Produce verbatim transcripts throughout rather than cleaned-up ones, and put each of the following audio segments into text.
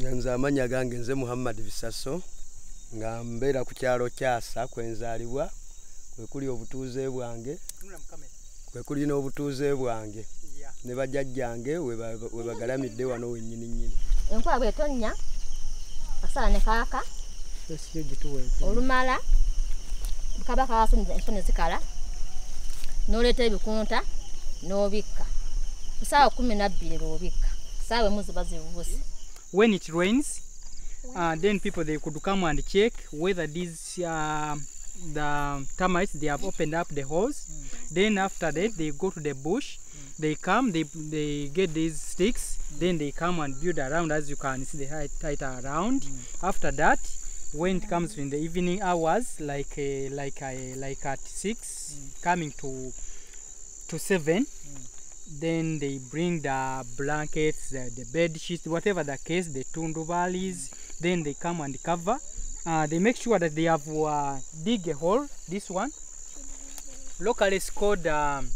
Nyanza amanya gange nze Muhammad Bisaso nga mbera ku kyalo kyasa kwenzalibwa kwe kuli obutuuze bwange kwe kuli n'obutuuze bwange yeah. Ne bajjajjange we bagalamidde wano wennyini nnyini enkuba bwetonnya asala ne kaaka olumala kabaka wasunze ensone zikala n'oleeta ebikunta n'obikka ku ssaawa kumi na bbiri lw'obikka ssaawa emu ziba zibuuse. When it rains, uh, then people they could come and check whether these uh, the termites they have opened up the holes. Mm. Then after that they go to the bush. Mm. They come, they they get these sticks. Mm. Then they come and build around, as you can see the height, height around. Mm. After that, when it comes in the evening hours, like uh, like uh, like at six, mm. coming to to seven. Mm. Then they bring the blankets, the, the bed sheets, whatever the case, the tundubalis. Then they come and cover. Uh, they make sure that they have uh, dig a hole. This one, locally it's called um,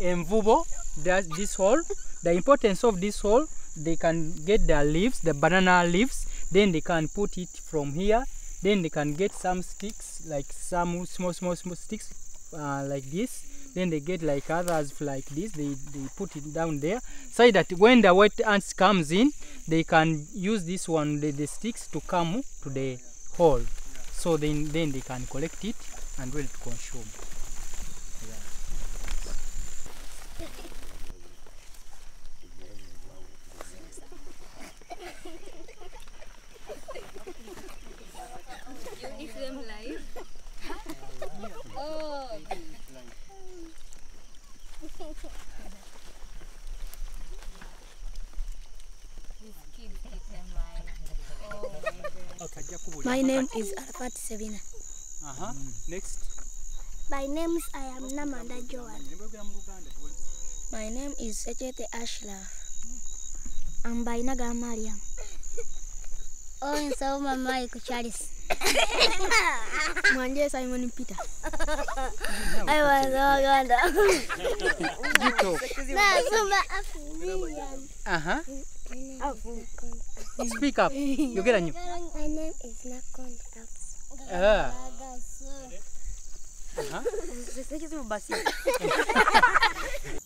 Mvubo. That's this hole. The importance of this hole, they can get the leaves, the banana leaves. Then they can put it from here. Then they can get some sticks, like some small, small, small sticks, uh, like this. Then they get like others like this, they, they put it down there, so that when the white ants comes in, they can use this one, the, the sticks, to come to the hole. So then, then they can collect it and ready to consume. You give them life? Oh! My name is Alpat Sevina. Uh-huh. Next. My name is I am Namanda Joan. My name is Sejete Ashlaf. I'm by Naga Mariam. Oh, and so my Charis. My name is Simon Peter. I was all wonderful. Uh-huh. Speak up. You get a new. My name is Nakonde Apps. Ah. Uh-huh.